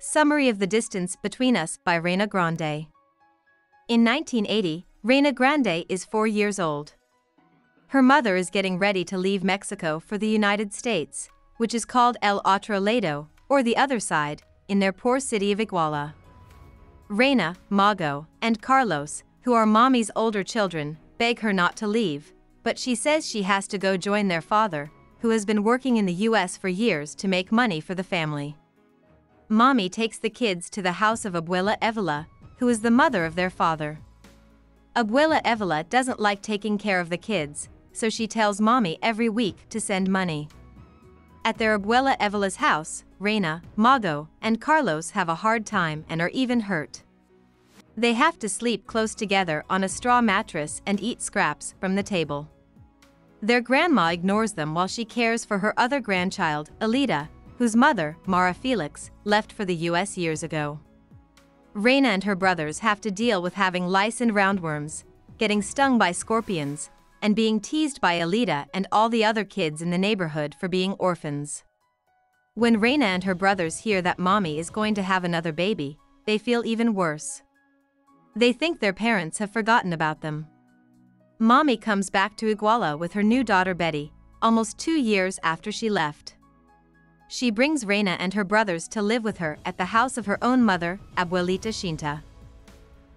Summary of The Distance Between Us by Reyna Grande. In 1980, Reyna Grande is 4 years old. Her mother is getting ready to leave Mexico for the United States, which is called El Otro Lado, or the other side, in their poor city of Iguala. Reyna, Mago, and Carlos, who are mommy's older children, beg her not to leave, but she says she has to go join their father, who has been working in the US for years to make money for the family. Mommy takes the kids to the house of Abuela Evila, who is the mother of their father. Abuela Evila doesn't like taking care of the kids, so she tells Mommy every week to send money. At their Abuela Evila's house, Reyna, Mago, and Carlos have a hard time and are even hurt. They have to sleep close together on a straw mattress and eat scraps from the table. Their grandma ignores them while she cares for her other grandchild, Alita, whose mother, Mara Felix, left for the US years ago. Reyna and her brothers have to deal with having lice and roundworms, getting stung by scorpions, and being teased by Alita and all the other kids in the neighborhood for being orphans. When Reyna and her brothers hear that mommy is going to have another baby, they feel even worse. They think their parents have forgotten about them. Mommy comes back to Iguala with her new daughter Betty, almost 2 years after she left. She brings Reyna and her brothers to live with her at the house of her own mother, Abuelita Shinta.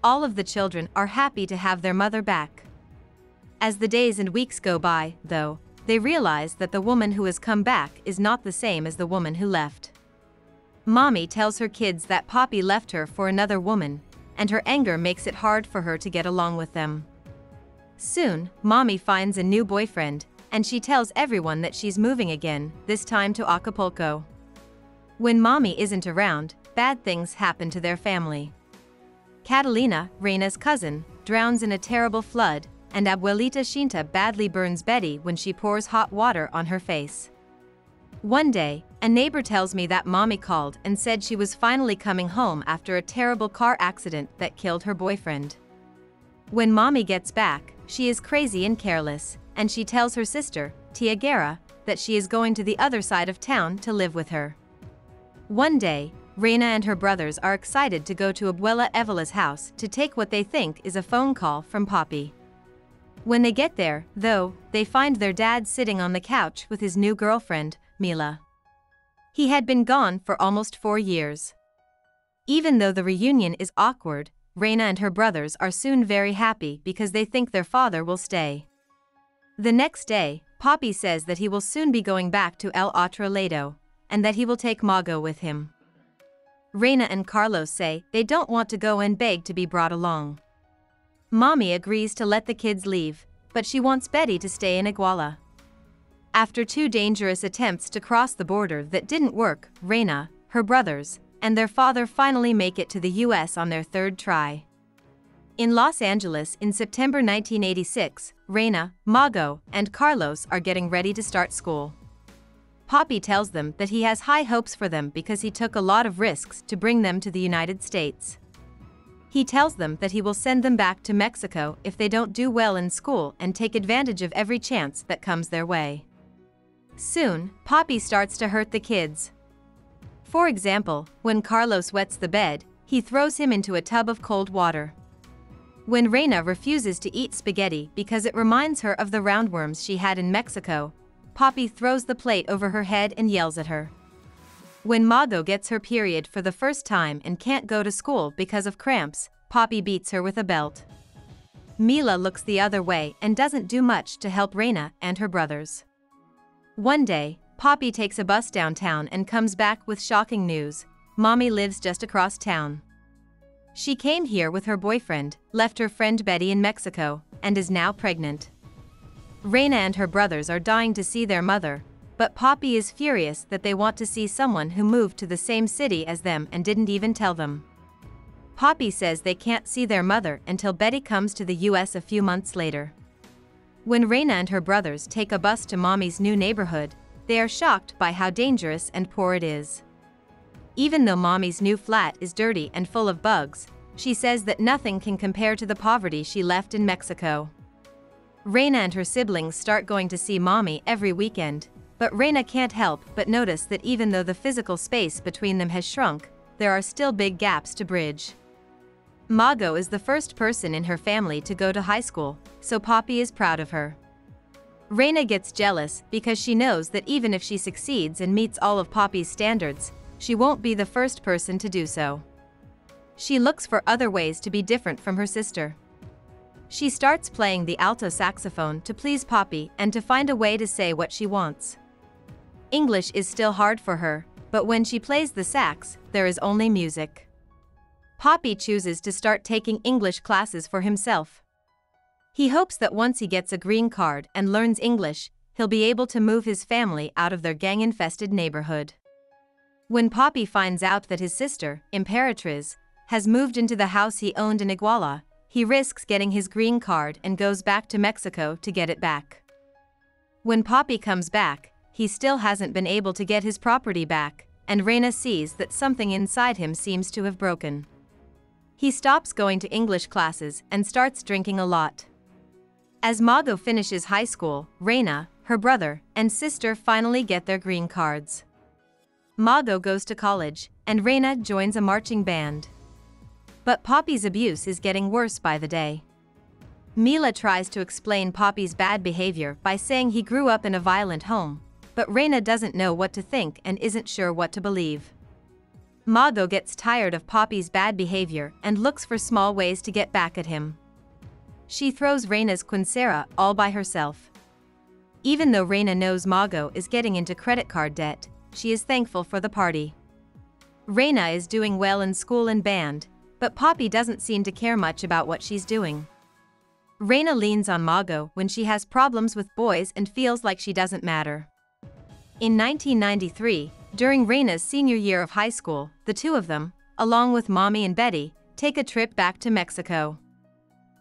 All of the children are happy to have their mother back. As the days and weeks go by, though, they realize that the woman who has come back is not the same as the woman who left. Mommy tells her kids that Poppy left her for another woman, and her anger makes it hard for her to get along with them. Soon, Mommy finds a new boyfriend, and she tells everyone that she's moving again, this time to Acapulco. When Mommy isn't around, bad things happen to their family. Catalina, Reyna's cousin, drowns in a terrible flood, and Abuelita Shinta badly burns Betty when she pours hot water on her face. One day, a neighbor tells me that Mommy called and said she was finally coming home after a terrible car accident that killed her boyfriend. When Mommy gets back, she is crazy and careless, and she tells her sister, Tia Guerra, that she is going to the other side of town to live with her. One day, Reyna and her brothers are excited to go to Abuela Evila's house to take what they think is a phone call from Poppy. When they get there, though, they find their dad sitting on the couch with his new girlfriend, Mila. He had been gone for almost 4 years. Even though the reunion is awkward, Reyna and her brothers are soon very happy because they think their father will stay. The next day, Poppy says that he will soon be going back to El Otro Lado, and that he will take Mago with him. Reyna and Carlos say they don't want to go and beg to be brought along. Mommy agrees to let the kids leave, but she wants Betty to stay in Iguala. After 2 dangerous attempts to cross the border that didn't work, Reyna, her brothers, and their father finally make it to the US on their 3rd try. In Los Angeles in September 1986, Reyna, Mago, and Carlos are getting ready to start school. Poppy tells them that he has high hopes for them because he took a lot of risks to bring them to the United States. He tells them that he will send them back to Mexico if they don't do well in school and take advantage of every chance that comes their way. Soon, Poppy starts to hurt the kids. For example, when Carlos wets the bed, he throws him into a tub of cold water. When Reyna refuses to eat spaghetti because it reminds her of the roundworms she had in Mexico, Poppy throws the plate over her head and yells at her. When Mago gets her period for the first time and can't go to school because of cramps, Poppy beats her with a belt. Mila looks the other way and doesn't do much to help Reyna and her brothers. One day, Poppy takes a bus downtown and comes back with shocking news: Mommy lives just across town. She came here with her boyfriend, left her friend Betty in Mexico, and is now pregnant. Reyna and her brothers are dying to see their mother, but Poppy is furious that they want to see someone who moved to the same city as them and didn't even tell them. Poppy says they can't see their mother until Betty comes to the US a few months later. When Reyna and her brothers take a bus to Mommy's new neighborhood, they are shocked by how dangerous and poor it is. Even though Mommy's new flat is dirty and full of bugs, she says that nothing can compare to the poverty she left in Mexico. Reyna and her siblings start going to see Mommy every weekend, but Reyna can't help but notice that even though the physical space between them has shrunk, there are still big gaps to bridge. Mago is the first person in her family to go to high school, so Poppy is proud of her. Reyna gets jealous because she knows that even if she succeeds and meets all of Poppy's standards, she won't be the first person to do so. She looks for other ways to be different from her sister. She starts playing the alto saxophone to please Poppy and to find a way to say what she wants. English is still hard for her, but when she plays the sax, there is only music. Poppy chooses to start taking English classes for himself. He hopes that once he gets a green card and learns English, he'll be able to move his family out of their gang-infested neighborhood. When Poppy finds out that his sister, Imperatriz, has moved into the house he owned in Iguala, he risks getting his green card and goes back to Mexico to get it back. When Poppy comes back, he still hasn't been able to get his property back, and Reyna sees that something inside him seems to have broken. He stops going to English classes and starts drinking a lot. As Mago finishes high school, Reyna, her brother, and sister finally get their green cards. Mago goes to college, and Reyna joins a marching band. But Poppy's abuse is getting worse by the day. Mila tries to explain Poppy's bad behavior by saying he grew up in a violent home, but Reyna doesn't know what to think and isn't sure what to believe. Mago gets tired of Poppy's bad behavior and looks for small ways to get back at him. She throws Reyna's quincera all by herself. Even though Reyna knows Mago is getting into credit card debt, she is thankful for the party. Reyna is doing well in school and band, but Poppy doesn't seem to care much about what she's doing. Reyna leans on Mago when she has problems with boys and feels like she doesn't matter. In 1993, during Reyna's senior year of high school, the two of them, along with Mommy and Betty, take a trip back to Mexico.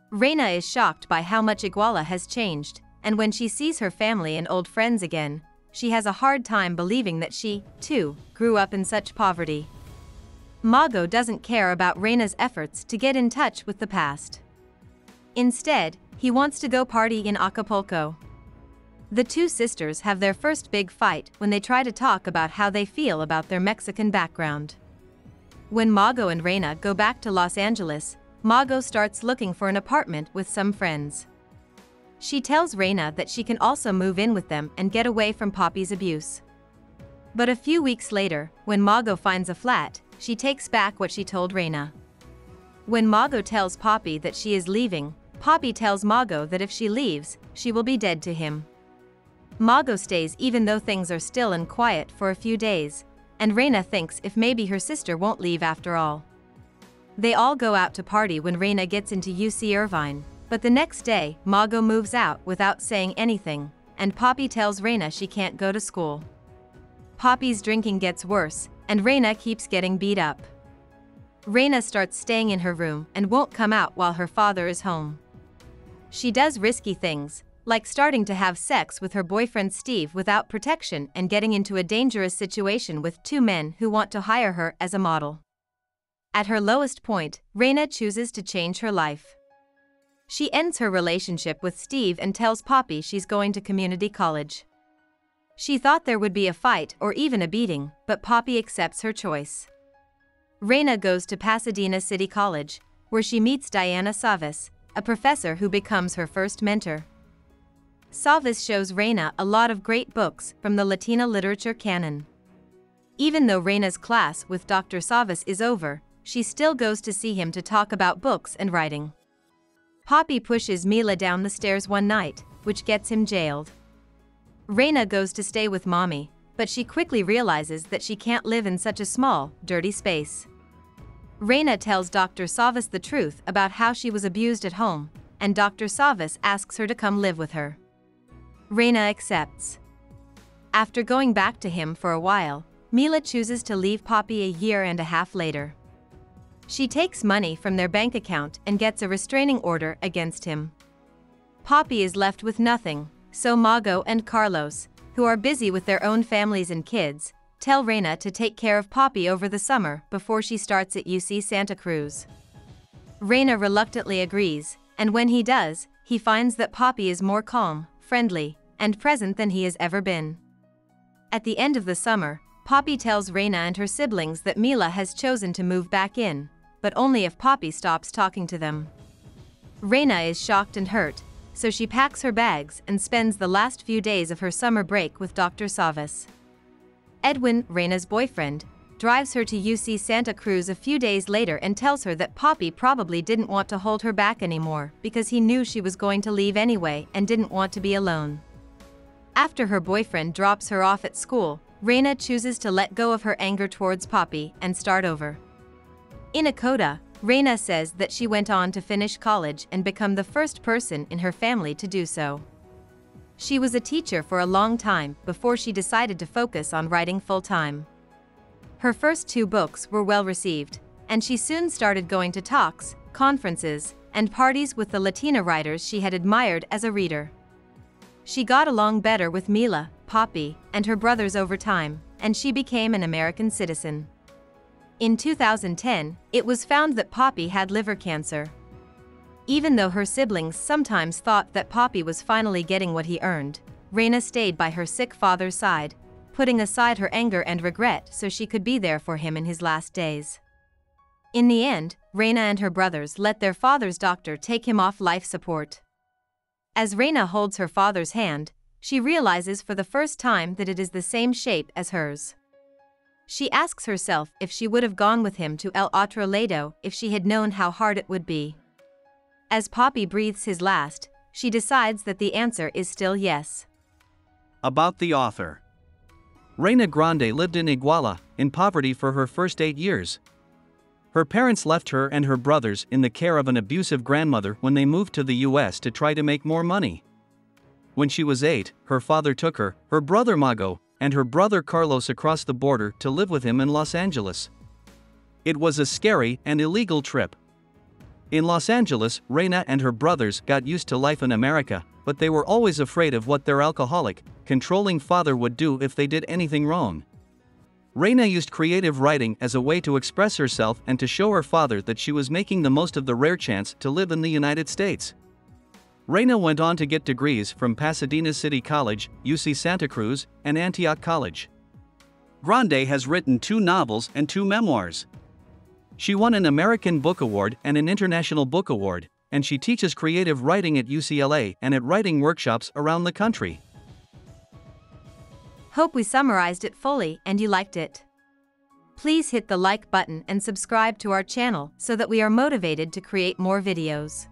Reyna is shocked by how much Iguala has changed, and when she sees her family and old friends again, she has a hard time believing that she, too, grew up in such poverty. Mago doesn't care about Reyna's efforts to get in touch with the past. Instead, he wants to go party in Acapulco. The two sisters have their first big fight when they try to talk about how they feel about their Mexican background. When Mago and Reyna go back to Los Angeles, Mago starts looking for an apartment with some friends. She tells Reyna that she can also move in with them and get away from Poppy's abuse. But a few weeks later, when Mago finds a flat, she takes back what she told Reyna. When Mago tells Poppy that she is leaving, Poppy tells Mago that if she leaves, she will be dead to him. Mago stays even though things are still and quiet for a few days, and Reyna thinks if maybe her sister won't leave after all. They all go out to party when Reyna gets into UC Irvine, but the next day, Mago moves out without saying anything, and Poppy tells Reyna she can't go to school. Poppy's drinking gets worse, and Reyna keeps getting beat up. Reyna starts staying in her room and won't come out while her father is home. She does risky things, like starting to have sex with her boyfriend Steve without protection and getting into a dangerous situation with two men who want to hire her as a model. At her lowest point, Reyna chooses to change her life. She ends her relationship with Steve and tells Poppy she's going to community college. She thought there would be a fight or even a beating, but Poppy accepts her choice. Reyna goes to Pasadena City College, where she meets Diana Savas, a professor who becomes her first mentor. Savas shows Reyna a lot of great books from the Latina literature canon. Even though Reyna's class with Dr. Savas is over, she still goes to see him to talk about books and writing. Poppy pushes Mila down the stairs one night, which gets him jailed. Reyna goes to stay with Mommy, but she quickly realizes that she can't live in such a small, dirty space. Reyna tells Dr. Savas the truth about how she was abused at home, and Dr. Savas asks her to come live with her. Reyna accepts. After going back to him for a while, Mila chooses to leave Poppy a year and a half later. She takes money from their bank account and gets a restraining order against him. Poppy is left with nothing, so Mago and Carlos, who are busy with their own families and kids, tell Reyna to take care of Poppy over the summer before she starts at UC Santa Cruz. Reyna reluctantly agrees, and when he does, he finds that Poppy is more calm, friendly, and present than he has ever been. At the end of the summer, Poppy tells Reyna and her siblings that Mila has chosen to move back in, but only if Poppy stops talking to them. Reyna is shocked and hurt, so she packs her bags and spends the last few days of her summer break with Dr. Savas. Edwin, Reyna's boyfriend, drives her to UC Santa Cruz a few days later and tells her that Poppy probably didn't want to hold her back anymore because he knew she was going to leave anyway and didn't want to be alone. After her boyfriend drops her off at school, Reyna chooses to let go of her anger towards Poppy and start over. In Akota, Reyna says that she went on to finish college and become the first person in her family to do so. She was a teacher for a long time before she decided to focus on writing full-time. Her first two books were well received, and she soon started going to talks, conferences, and parties with the Latina writers she had admired as a reader. She got along better with Mila, Poppy, and her brothers over time, and she became an American citizen. In 2010, it was found that Poppy had liver cancer. Even though her siblings sometimes thought that Poppy was finally getting what he earned, Reyna stayed by her sick father's side, putting aside her anger and regret so she could be there for him in his last days. In the end, Reyna and her brothers let their father's doctor take him off life support. As Reyna holds her father's hand, she realizes for the first time that it is the same shape as hers. She asks herself if she would have gone with him to El Otro Lado if she had known how hard it would be. As Poppy breathes his last, she decides that the answer is still yes. About the author. Reyna Grande lived in Iguala, in poverty for her first 8 years. Her parents left her and her brothers in the care of an abusive grandmother when they moved to the US to try to make more money. When she was 8, her father took her, her brother Mago, and her brother Carlos across the border to live with him in Los Angeles. It was a scary and illegal trip. In Los Angeles, Reyna and her brothers got used to life in America, but they were always afraid of what their alcoholic, controlling father would do if they did anything wrong. Reyna used creative writing as a way to express herself and to show her father that she was making the most of the rare chance to live in the United States. Reyna went on to get degrees from Pasadena City College, UC Santa Cruz, and Antioch College. Grande has written 2 novels and 2 memoirs. She won an American Book Award and an International Book Award, and she teaches creative writing at UCLA and at writing workshops around the country. Hope we summarized it fully and you liked it. Please hit the like button and subscribe to our channel so that we are motivated to create more videos.